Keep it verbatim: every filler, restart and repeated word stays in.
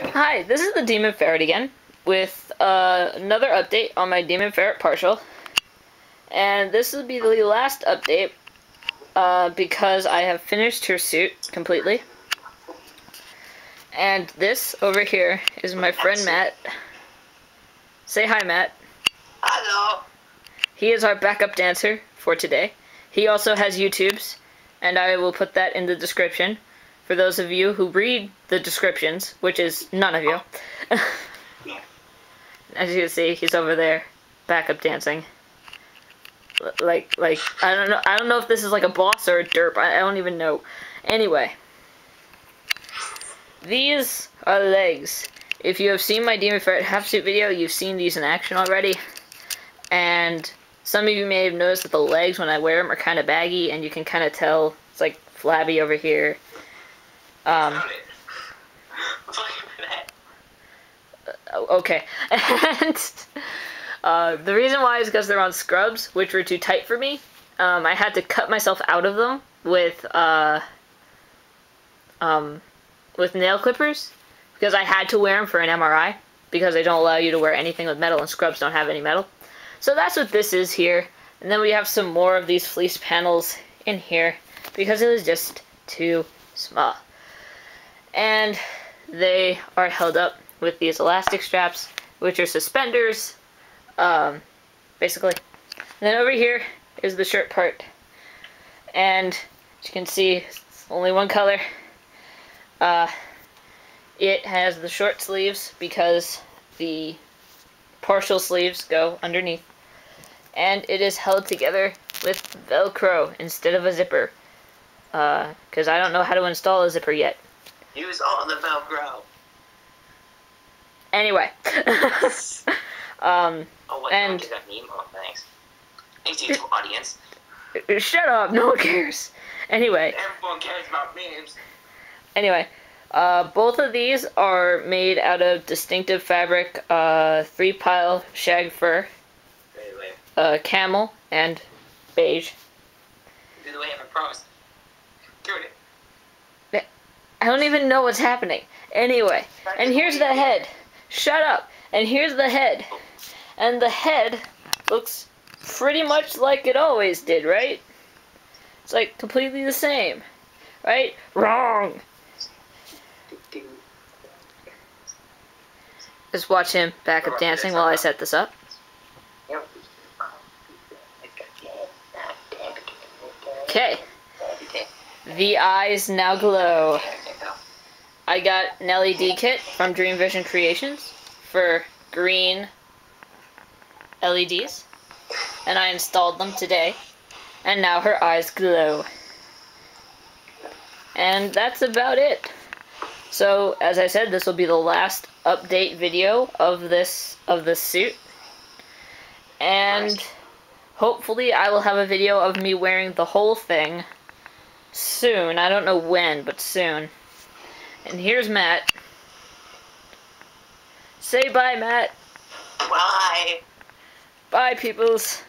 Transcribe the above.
Hi, this is the Demon Ferret again with uh, another update on my Demon Ferret partial, and this will be the last update uh, because I have finished her suit completely. And this over here is my friend Matt. Say hi, Matt. Hello. He is our backup dancer for today. He also has YouTubes, and I will put that in the description for those of you who read the descriptions, which is none of you. As you can see, he's over there, backup dancing. L like, like, I don't know, I don't know if this is like a boss or a derp, I, I don't even know. Anyway. These are legs. If you have seen my Demon Ferret half-suit video, you've seen these in action already. And some of you may have noticed that the legs, when I wear them, are kind of baggy, and you can kind of tell it's like flabby over here. Um, okay, and uh, the reason why is because they're on scrubs, which were too tight for me. Um, I had to cut myself out of them with uh, um, with nail clippers because I had to wear them for an M R I because they don't allow you to wear anything with metal, and scrubs don't have any metal. So that's what this is here, and then we have some more of these fleece panels in here because it was just too small. And they are held up with these elastic straps, which are suspenders, um, basically. And then over here is the shirt part. And as you can see, it's only one color. Uh, it has the short sleeves because the partial sleeves go underneath. And it is held together with Velcro instead of a zipper. Uh, 'cause I don't know how to install a zipper yet. Use all the Velcro. Anyway. um, oh, what? And did that meme? Oh, thanks. Thanks, YouTube audience. Shut up. No one cares. Anyway. Everyone cares about memes. Anyway. Uh, both of these are made out of distinctive fabric. Uh, three-pile shag fur. Really? Uh, camel and beige. Do the way of a promise. Do it. I don't even know what's happening. Anyway, and here's the head. Shut up. And here's the head. And the head looks pretty much like it always did, right? It's like completely the same. Right? Wrong. Just watch him back up dancing while I set this up. Okay. The eyes now glow. I got an L E D kit from Dream Vision Creations for green L E Ds, and I installed them today, and now her eyes glow. And that's about it. So, as I said, this will be the last update video of this of this suit, and hopefully I will have a video of me wearing the whole thing soon. I don't know when, but soon. And here's Matt. Say bye, Matt. Bye. Bye, peoples.